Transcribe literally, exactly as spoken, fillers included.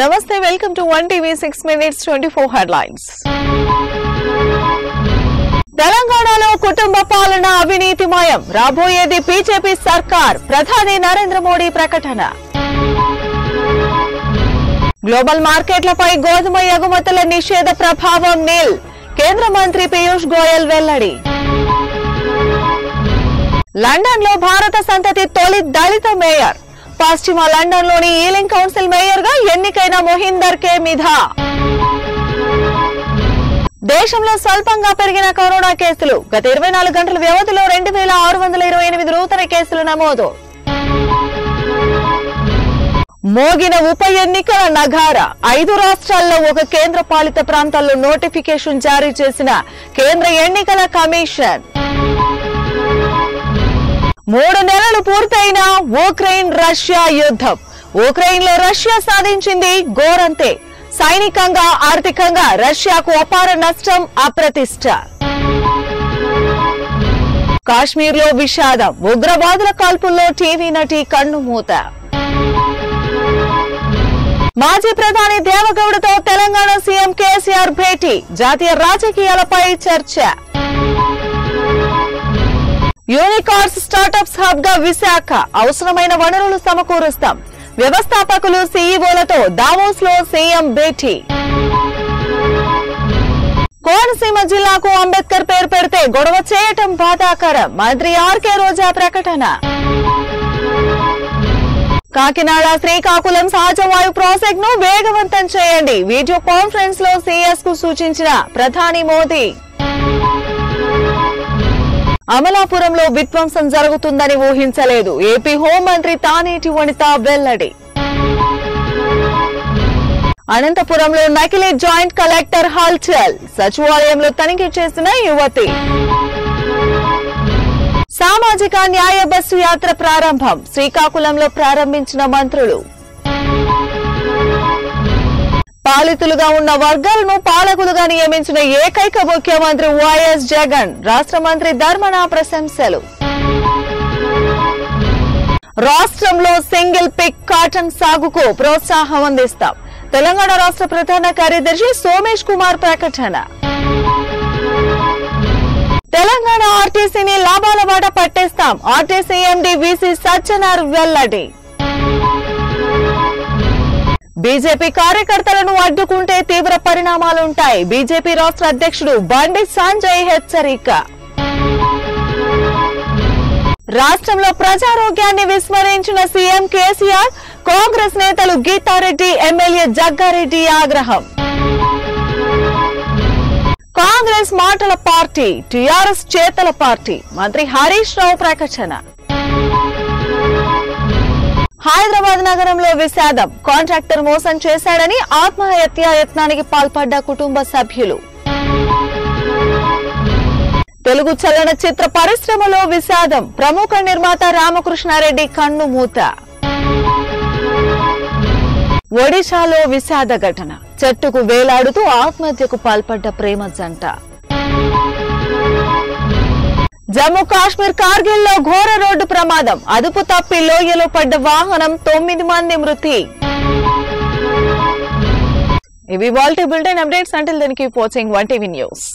Namaste, welcome to one T V six minutes twenty-four headlines. తెలంగాణలో కుటుంబ పాలన అవినీతిమయం రాబోయేది బీజేపీ సర్కార్ ప్రధాని నరేంద్ర మోడీ ప్రకటన. గ్లోబల్ మార్కెట్లపై గోధుమ ఎగుమతుల నిషేధ ప్రభావం నిల్ కేంద్ర మంత్రి పీయూష్ గోయల్ వెల్లడి. లండన్లో భారత సంతతి తొలి దళిత మేయర్ పశ్చిమ లండన్లోని ఈలింగ్ కౌన్సిల్ మేయర్గా ఎన్నికైన మోహిందర్ కే మిధా. దేశంలో స్వల్పంగా పెరిగిన కరోనా కేసులు గత ఇరవై నాలుగు గంటల వ్యవధిలో రెండు వేల ఆరు వందల ఇరవై ఎనిమిది నూతన కేసులు నమోదు. మోగిన ఉప ఎన్నికల నగారా ఐదు రాష్ట్రాల్లో ఒక కేంద్ర పాలిత ప్రాంతాల్లో నోటిఫికేషన్ జారీ చేసిన కేంద్ర ఎన్నికల కమిషన్. మూడు నెలలు పూర్తయిన ఉక్రెయిన్ రష్యా యుద్ధం ఉక్రెయిన్లో రష్యా సాధించింది ఘోరంతే. సైనికంగా ఆర్థికంగా రష్యాకు అపార నష్టం అప్రతిష్ట. కాశ్మీర్లో విషాదం ఉగ్రవాదుల కాల్పుల్లో టీవీ నటి కన్నుమూత. మాజీ ప్రధాని దేవగౌడతో తెలంగాణ సీఎం కేసీఆర్ భేటీ జాతీయ రాజకీయాలపై చర్చ. యూనికార్న్స్ స్టార్టప్స్ హబ్ గా విశాఖ అవసరమైన వనరులు సమకూరుస్తాం వ్యవస్థాపకులు సీఈఓలతో దావోస్ లో సీఎం భేటీ. కోనసీమ జిల్లాకు అంబేద్కర్ పేరు పెడితే గొడవ చేయటం బాధాకరం మంత్రి ఆర్కే రోజా ప్రకటన. కాకినాడ శ్రీకాకుళం సహజ వాయు ప్రాజెక్ట్ ను వేగవంతం చేయండి వీడియో కాన్ఫరెన్స్ లో సీఎస్ కు సూచించిన ప్రధాని మోదీ. అమలాపురంలో విధ్వంసం జరుగుతుందని ఊహించలేదు ఏపీ హోంమంత్రి తానేటి వనిత వెల్లడి. అనంతపురంలో నకిలీ జాయింట్ కలెక్టర్ హల్చల్ సచివాలయంలో తనిఖీ చేసిన యువతి. సామాజిక న్యాయ బస్సు యాత్ర ప్రారంభం శ్రీకాకుళంలో ప్రారంభించిన మంత్రులు. పాలితులుగా ఉన్న వర్గాలను పాలకులుగా నియమించిన ఏకైక ముఖ్యమంత్రి వైఎస్ జగన్ రాష్ట్ర మంత్రి ధర్మన ప్రశంసలు. రాష్ట్రంలో సింగిల్ పిక్ కాటన్ సాగుకు ప్రోత్సాహం అందిస్తాం తెలంగాణ రాష్ట్ర ప్రధాన కార్యదర్శి సోమేష్ కుమార్ ప్రకటన. తెలంగాణ ఆర్టీసీని లాభాల బాట పట్టేస్తాం ఆర్టీసీ ఎండీ వీసీ సజ్జనార్ వెల్లడి. బీజేపీ కార్యకర్తలను అడ్డుకుంటే తీవ్ర పరిణామాలుంటాయి బీజేపీ రాష్ట్ర అధ్యక్షుడు బండి సంజయ్ హెచ్చరిక. రాష్ట్రంలో ప్రజారోగ్యాన్ని విస్మరించిన సీఎం కేసీఆర్ కాంగ్రెస్ నేతలు గీతారెడ్డి ఎమ్మెల్యే జగ్గారెడ్డి ఆగ్రహం. కాంగ్రెస్ మాటల పార్టీ టీఆర్ఎస్ చేతల పార్టీ మంత్రి హరీష్ రావు ప్రకటన. హైదరాబాద్ నగరంలో విషాదం కాంట్రాక్టర్ మోసం చేశాడని ఆత్మహత్యా యత్నానికి పాల్పడ్డ కుటుంబ సభ్యులు. తెలుగు చలనచిత్ర పరిశ్రమలో విషాదం ప్రముఖ నిర్మాత రామకృష్ణారెడ్డి కన్నుమూత. ఒడిశాలో విషాద ఘటన చెట్టుకు వేలాడుతూ ఆత్మహత్యకు పాల్పడ్డ ప్రేమ జంట. జమ్మూ కాశ్మీర్ కార్గిల్ లో ఘోర రోడ్డు ప్రమాదం అదుపు తప్పి లోయలో పడ్డ వాహనం తొమ్మిది మంది మృతి. ఇవి వాల్టీ bulletin updates. Until then keep watching one TV news.